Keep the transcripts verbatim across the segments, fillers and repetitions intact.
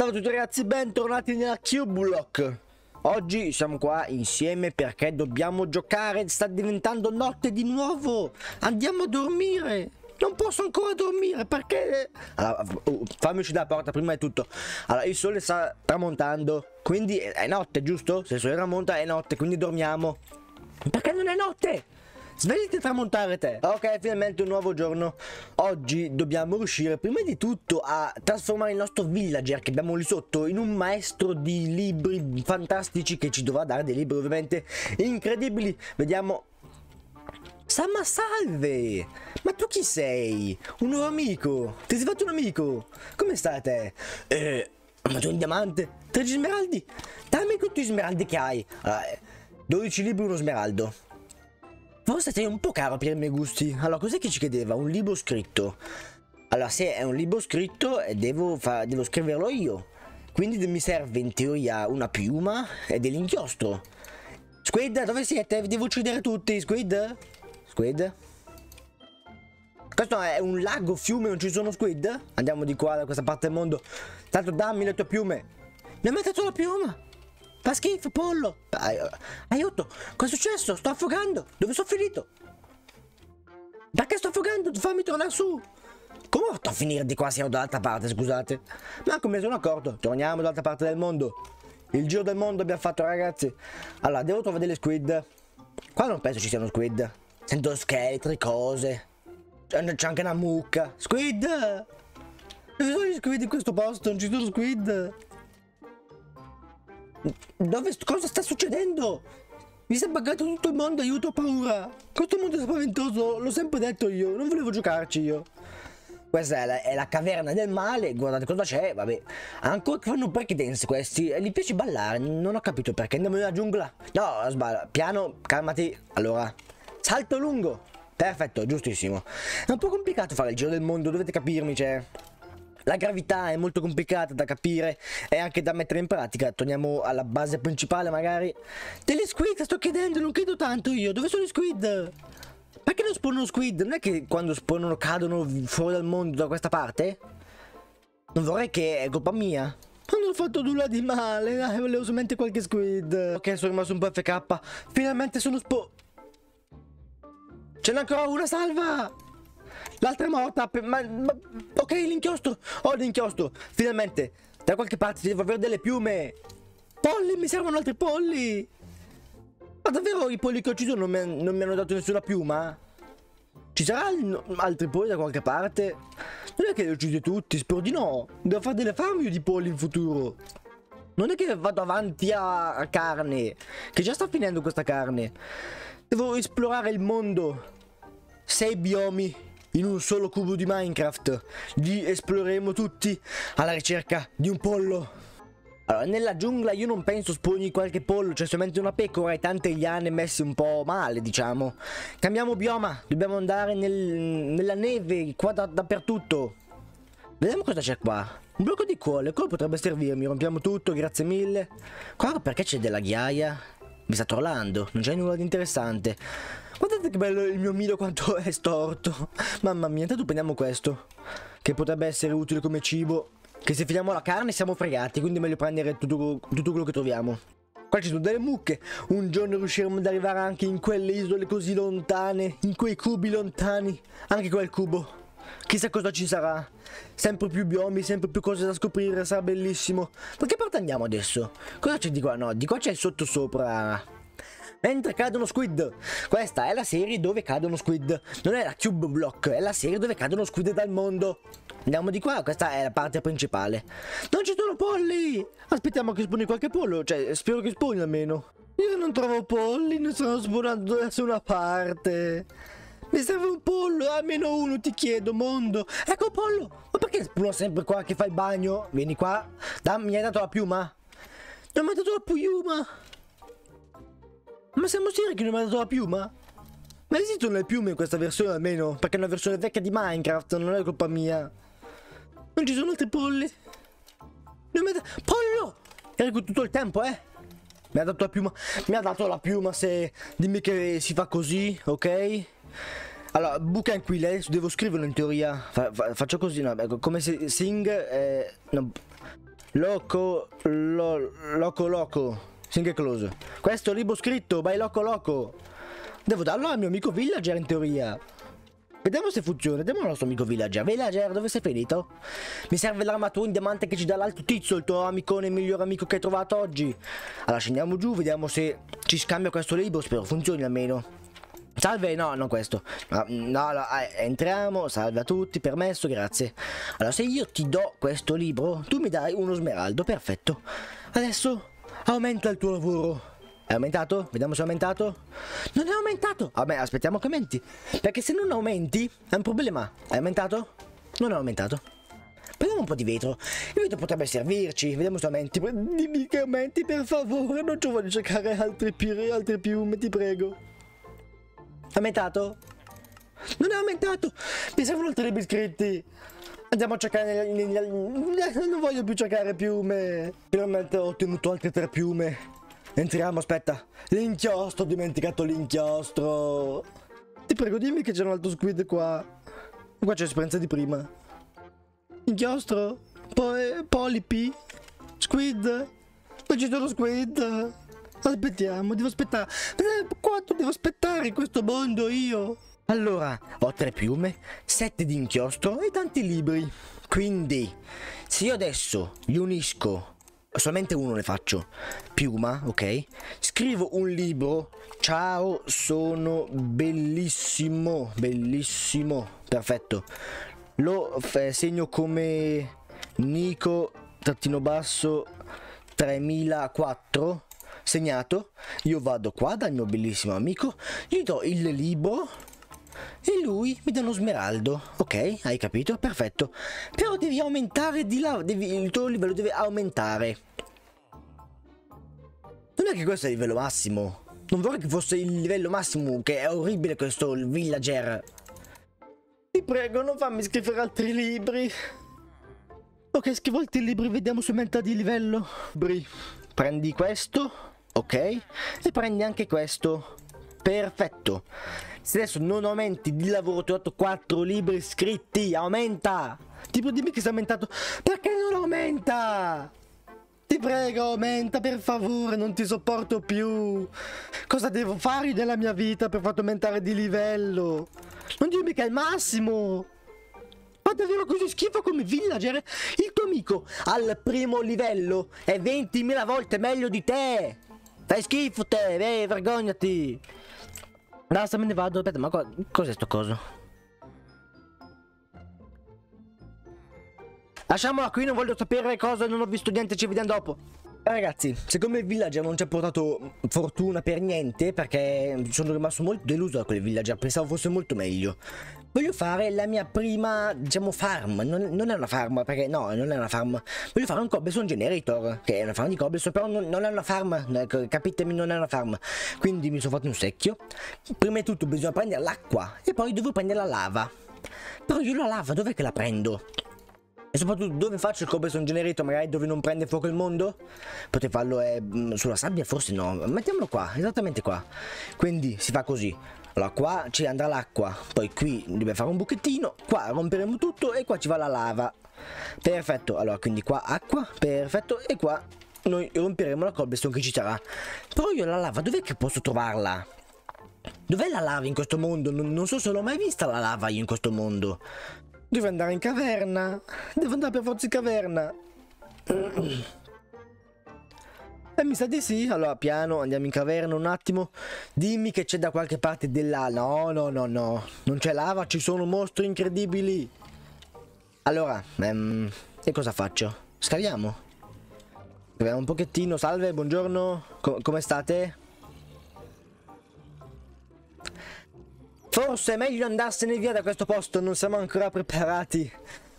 Ciao a tutti ragazzi, bentornati nella CubeBlock. Oggi siamo qua insieme perché dobbiamo giocare. Sta diventando notte di nuovo. Andiamo a dormire. Non posso ancora dormire perché... Allora, fammi uscire dalla porta prima di tutto. Allora, il sole sta tramontando, quindi è notte, giusto? Se il sole tramonta è notte, quindi dormiamo. Perché non è notte? Svegliti a tramontare te. Ok, finalmente un nuovo giorno. Oggi dobbiamo riuscire prima di tutto a trasformare il nostro villager che abbiamo lì sotto in un maestro di libri fantastici, che ci dovrà dare dei libri ovviamente incredibili. Vediamo. Sama, salve! Ma tu chi sei? Un nuovo amico? Ti sei fatto un amico? Come state? Eh, ma c'è un diamante? tre smeraldi? Dammi tutti gli smeraldi che hai. Allora, dodici libri, uno smeraldo. Forse sei un po' caro per i miei gusti. Allora, cos'è che ci chiedeva? Un libro scritto. Allora, se è un libro scritto, devo, fa devo scriverlo io. Quindi mi serve in teoria una piuma e dell'inchiostro. Squid, dove siete? Vi devo uccidere tutti, Squid? Squid? Questo è un lago, fiume, non ci sono squid? Andiamo di qua, da questa parte del mondo. Tanto dammi le tue piume. Mi ha mettato la piuma. Fa schifo, pollo. Aiuto, cosa è successo? Sto affogando. Dove sono finito? Perché sto affogando? Fammi tornare su. Come ho fatto a finire di qua? Siamo dall'altra parte, scusate. Ma come sono accorto? Torniamo dall'altra parte del mondo. Il giro del mondo abbiamo fatto, ragazzi. Allora, devo trovare delle squid. Qua non penso ci siano squid. Sento scheletri, cose. C'è anche una mucca. Squid! Dove sono gli squid in questo posto? Non ci sono squid. Dove, cosa sta succedendo? Mi si è buggato tutto il mondo, aiuto, ho paura. Questo mondo è spaventoso, l'ho sempre detto io, non volevo giocarci io. Questa è la, è la caverna del male, guardate cosa c'è, vabbè. Ancora che fanno break dance questi, gli piace ballare, non ho capito perché. Andiamo nella giungla. No, sbaglio, piano, calmati. Allora, salto lungo. Perfetto, giustissimo. È un po' complicato fare il giro del mondo, dovete capirmi, cioè... La gravità è molto complicata da capire e anche da mettere in pratica. Torniamo alla base principale magari. Delle squid sto chiedendo, non chiedo tanto io. Dove sono gli squid? Perché non spawnano squid? Non è che quando spawnano cadono fuori dal mondo da questa parte? Non vorrei che è colpa mia. Non ho fatto nulla di male, dai, volevo solamente qualche squid. Ok, sono rimasto un po' F K. Finalmente sono spo... Ce n'è ancora una, salva! L'altra è morta, ma, ma, ok, l'inchiostro, ho oh, l'inchiostro, finalmente, da qualche parte devo avere delle piume. Polli, mi servono altri polli. Ma davvero i polli che ho ucciso non mi, non mi hanno dato nessuna piuma? Ci saranno altri polli da qualche parte? Non è che li ho uccisi tutti, spero di no. Devo fare delle farm io di polli in futuro. Non è che vado avanti a, a carne, che già sta finendo questa carne. Devo esplorare il mondo. Sei biomi in un solo cubo di Minecraft. Li esploreremo tutti alla ricerca di un pollo. Allora, nella giungla io non penso spogni qualche pollo, c'è solamente una pecora e tante liane messe un po' male, diciamo. Cambiamo bioma, dobbiamo andare nel, nella neve, qua da, dappertutto. Vediamo cosa c'è qua. Un blocco di colle, quello potrebbe servirmi. Rompiamo tutto, grazie mille. Qua perché c'è della ghiaia? Mi sta trollando, non c'è nulla di interessante. Guardate che bello il mio Milo, quanto è storto. Mamma mia, intanto prendiamo questo, che potrebbe essere utile come cibo. Che se finiamo la carne siamo fregati, quindi è meglio prendere tutto, tutto quello che troviamo. Qua ci sono delle mucche. Un giorno riusciremo ad arrivare anche in quelle isole così lontane, in quei cubi lontani. Anche quel cubo, chissà cosa ci sarà. Sempre più biomi, sempre più cose da scoprire, sarà bellissimo. Da che parte andiamo adesso? Cosa c'è di qua? No, di qua c'è il sottosopra. Mentre cadono squid. Questa è la serie dove cadono squid. Non è la CubeBlock, è la serie dove cadono squid dal mondo. Andiamo di qua, questa è la parte principale. Non ci sono polli. Aspettiamo che sponi qualche pollo. Cioè, spero che sponi almeno. Io non trovo polli, ne stanno sponando da nessuna parte. Mi serve un pollo, almeno uno ti chiedo, mondo. Ecco pollo. Ma perché spawno sempre qua che fai il bagno? Vieni qua. Dammi, mi hai dato la piuma? Non mi hai dato la piuma. Ma siamo seri che non mi ha dato la piuma? Ma esistono le piume in questa versione almeno? Perché è una versione vecchia di Minecraft, non è colpa mia. Non ci sono altri polli. Non mi ha dato... Pollo! Era qui tutto il tempo, eh? Mi ha dato la piuma. Mi ha dato la piuma se... Dimmi che si fa così, ok? Allora, buca in qui, lei devo scriverlo in teoria. Fa, fa, faccio così, no? Come se... Sing... Eh, no. Loco lo, Loco Loco Sing Close. Questo libro scritto by Loco Loco. Devo darlo al mio amico villager in teoria. Vediamo se funziona. Vediamo il nostro amico villager. Villager, dove sei finito? Mi serve l'armatura in diamante che ci dà l'alto tizio, il tuo amicone, miglior amico che hai trovato oggi. Allora scendiamo giù, vediamo se ci scambia questo libro. Spero funzioni almeno. Salve, no, non questo. No, no, no, entriamo. Salve a tutti, permesso, grazie. Allora, se io ti do questo libro, tu mi dai uno smeraldo, perfetto. Adesso aumenta il tuo lavoro. È aumentato? Vediamo se è aumentato. Non è aumentato. Vabbè, aspettiamo che aumenti, perché se non aumenti è un problema. È aumentato? Non è aumentato. Prendiamo un po' di vetro. Il vetro potrebbe servirci. Vediamo se aumenti. Dimmi che aumenti, per favore. Non ci voglio cercare altri piume, altri piume, ti prego. Aumentato? Non è aumentato. Mi servono altri biscritti. Andiamo a cercare nel, nel, nel... Non voglio più cercare piume. Finalmente ho ottenuto altre tre piume. Entriamo, aspetta. L'inchiostro, ho dimenticato l'inchiostro. Ti prego, dimmi che c'è un altro squid qua. Qua c'è l'esperienza di prima. Inchiostro, poi polipi, squid. Poi c'è lo squid. Aspettiamo, devo aspettare. Quanto devo aspettare in questo mondo io? Allora, ho tre piume, sette di inchiostro e tanti libri. Quindi, se io adesso li unisco, solamente uno ne faccio, piuma, ok, scrivo un libro. Ciao, sono bellissimo, bellissimo, perfetto, lo segno come Nico trattino basso tremilaquattro, segnato. Io vado qua dal mio bellissimo amico, gli do il libro e lui mi dà uno smeraldo. Ok, hai capito? Perfetto. Però devi aumentare di là, devi, il tuo livello deve aumentare. Non è che questo è il livello massimo. Non vorrei che fosse il livello massimo, che è orribile questo villager. Ti prego, non fammi scrivere altri libri. Ok, scrivo altri libri, vediamo se aumenta di livello. Prendi questo, ok, e prendi anche questo. Perfetto. Se adesso non aumenti di lavoro, ti ho dato quattro libri iscritti. Aumenta. Tipo, dimmi che si è aumentato. Perché non aumenta? Ti prego, aumenta, per favore. Non ti sopporto più. Cosa devo fare nella mia vita per farti aumentare di livello? Non dimmi che è il massimo. Ma davvero così schifo come villager? Il tuo amico al primo livello è ventimila volte meglio di te. Fai schifo te, eh, vergognati. Basta, me ne vado. Aspetta, ma co cos'è sto coso? Lasciamola qui, non voglio sapere cosa, non ho visto niente, ci vediamo dopo. Ragazzi, siccome il villager non ci ha portato fortuna per niente, perché sono rimasto molto deluso da quel villager, pensavo fosse molto meglio. Voglio fare la mia prima, diciamo, farm. Non, non è una farm, perché no, non è una farm. Voglio fare un cobblestone generator, che è una farm di cobblestone, però non, non è una farm, capitemi, non è una farm. Quindi mi sono fatto un secchio. Prima di tutto bisogna prendere l'acqua e poi devo prendere la lava. Però io la lava dov'è che la prendo? E soprattutto dove faccio il cobblestone generator, magari dove non prende fuoco il mondo? Potrei farlo eh, sulla sabbia, forse no. Mettiamolo qua, esattamente qua. Quindi si fa così. Allora qua ci andrà l'acqua, poi qui dobbiamo fare un buchettino, qua romperemo tutto e qua ci va la lava. Perfetto, allora quindi qua acqua, perfetto, e qua noi romperemo la cobblestone che ci sarà. Però io la lava dov'è che posso trovarla? Dov'è la lava in questo mondo? Non, non so se l'ho mai vista la lava io in questo mondo. Devo andare in caverna. Devo andare per forza in caverna. E mi sa di sì. Allora piano, andiamo in caverna un attimo. Dimmi che c'è da qualche parte della... No, no, no, no. Non c'è lava, ci sono mostri incredibili. Allora, ehm, e cosa faccio? Scaviamo. Scaviamo un pochettino. Salve, buongiorno. Com- come state? Forse è meglio andarsene via da questo posto, non siamo ancora preparati.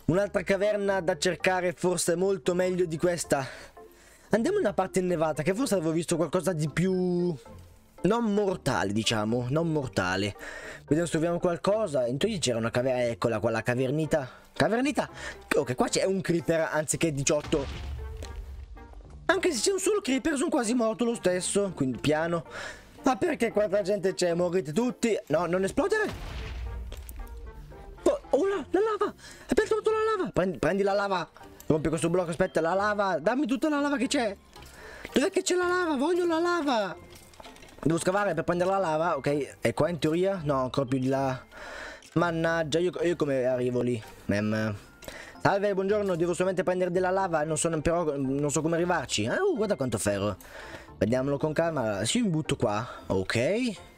Un'altra caverna da cercare forse è molto meglio di questa. Andiamo in una parte innevata, che forse avevo visto qualcosa di più... non mortale, diciamo, non mortale. Vediamo se troviamo qualcosa. Intanto c'era una caverna, eccola qua, la cavernita. Cavernita? Ok, qua c'è un creeper anziché diciotto. Anche se c'è un solo creeper sono quasi morto lo stesso, quindi piano. Ma perché quanta gente c'è? Morite tutti. No, non esplodere. Oh, la, la lava. Hai perduto la lava. Prendi, prendi la lava. Rompi questo blocco, aspetta, la lava. Dammi tutta la lava che c'è. Dov'è che c'è la lava? Voglio la lava. Devo scavare per prendere la lava. Ok, è qua in teoria. No, ancora più di là. Mannaggia, io, io come arrivo lì? Mem. Salve, buongiorno, devo solamente prendere della lava. Non so, però non so come arrivarci. Ah, uh, guarda quanto ferro. Vediamolo con calma. Sì, mi butto qua. Ok.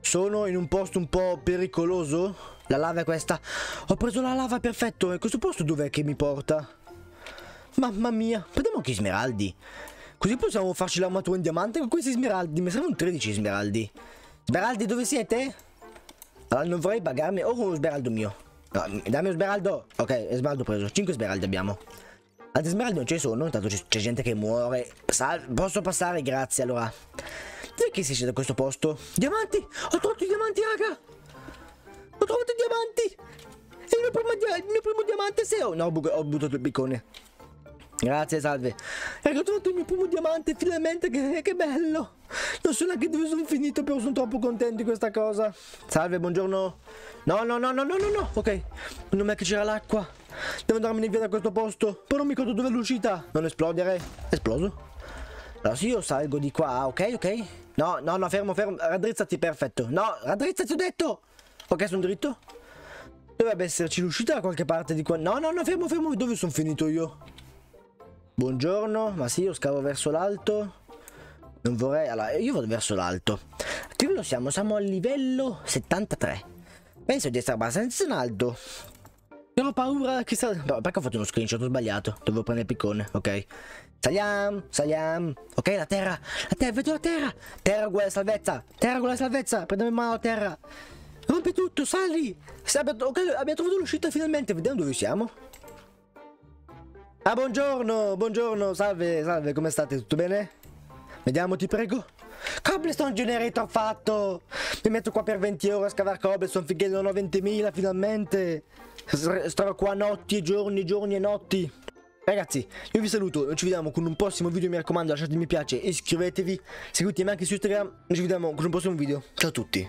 Sono in un posto un po' pericoloso. La lava è questa. Ho preso la lava, perfetto. E questo posto dov'è che mi porta? Mamma mia. Prendiamo anche i smeraldi. Così possiamo farci l'armatura in diamante con questi smeraldi. Mi servono tredici smeraldi. Smeraldi, dove siete? Allora non vorrei pagarmi. Oh, uno smeraldo mio. No, dammi un smeraldo. Ok, smeraldo preso. cinque smeraldi abbiamo. Altri smeraldi non ci sono. Intanto c'è gente che muore. Sal posso passare? Grazie, allora. Dov'è che si esce da questo posto? Diamanti! Ho trovato i diamanti, raga! Ho trovato i diamanti! È il mio primo, dia il mio primo diamante, se... Oh, no, ho buttato il piccone. Grazie, salve. Raga, ho trovato il mio primo diamante, finalmente, che, che bello! Non so neanche dove sono finito, però sono troppo contento di questa cosa. Salve, buongiorno. No, no, no, no, no, no, no. Ok, non è che c'era l'acqua. Devo andarmene via da questo posto. Però non mi ricordo dove è l'uscita. Non esplodere. Esploso? Allora, sì, io salgo di qua, ok, ok. No, no, no, fermo, fermo, raddrizzati, perfetto. No, raddrizzati, ho detto. Ok, sono dritto. Dovrebbe esserci l'uscita da qualche parte di qua. No, no, no, fermo, fermo, dove sono finito io? Buongiorno, ma sì, io scavo verso l'alto. Non vorrei, allora, io vado verso l'alto. A che livello siamo? Siamo al livello settantatré. Penso di essere abbastanza in alto. Però ho paura che sa... No, perché ho fatto uno screenshot sbagliato? Dovevo prendere il piccone, ok. Saliamo, saliamo. Ok, la terra, la terra, vedo la terra. Terra uguale salvezza, terra uguale salvezza. Prendiamo in mano la terra. Rompi tutto, sali. Ok, abbiamo trovato l'uscita finalmente, vediamo dove siamo. Ah, buongiorno, buongiorno, salve, salve, come state? Tutto bene? Vediamo, ti prego. Cobblestone generator fatto. Mi metto qua per venti ore a scavare cobblestone finché non ho ventimila finalmente. Starò qua notti e giorni, giorni e notti. Ragazzi, io vi saluto, ci vediamo con un prossimo video, mi raccomando lasciate mi piace, iscrivetevi, seguitemi anche su Instagram, ci vediamo con un prossimo video, ciao a tutti.